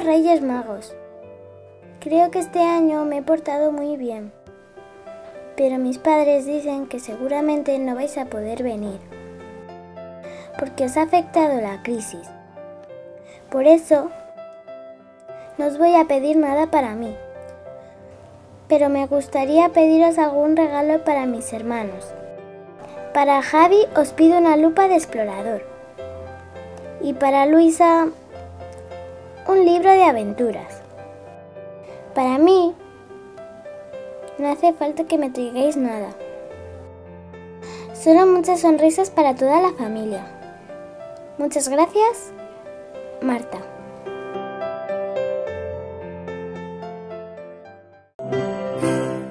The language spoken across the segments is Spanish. de Reyes Magos. Creo que este año me he portado muy bien, pero mis padres dicen que seguramente no vais a poder venir, porque os ha afectado la crisis. Por eso, no os voy a pedir nada para mí, pero me gustaría pediros algún regalo para mis hermanos. Para Javi os pido una lupa de explorador y para Luisa un libro de aventuras. Para mí no hace falta que me traigáis nada, solo muchas sonrisas para toda la familia. Muchas gracias, Marta.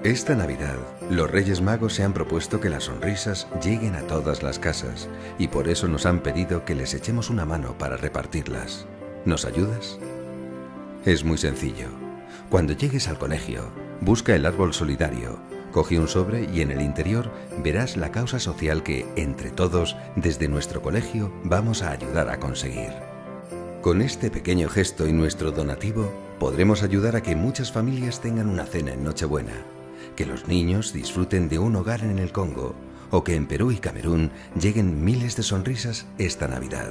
Esta Navidad, los Reyes Magos se han propuesto que las sonrisas lleguen a todas las casas y por eso nos han pedido que les echemos una mano para repartirlas. ¿Nos ayudas? Es muy sencillo. Cuando llegues al colegio, busca el árbol solidario, coge un sobre y en el interior verás la causa social que, entre todos, desde nuestro colegio vamos a ayudar a conseguir. Con este pequeño gesto y nuestro donativo, podremos ayudar a que muchas familias tengan una cena en Nochebuena, que los niños disfruten de un hogar en el Congo o que en Perú y Camerún lleguen miles de sonrisas esta Navidad.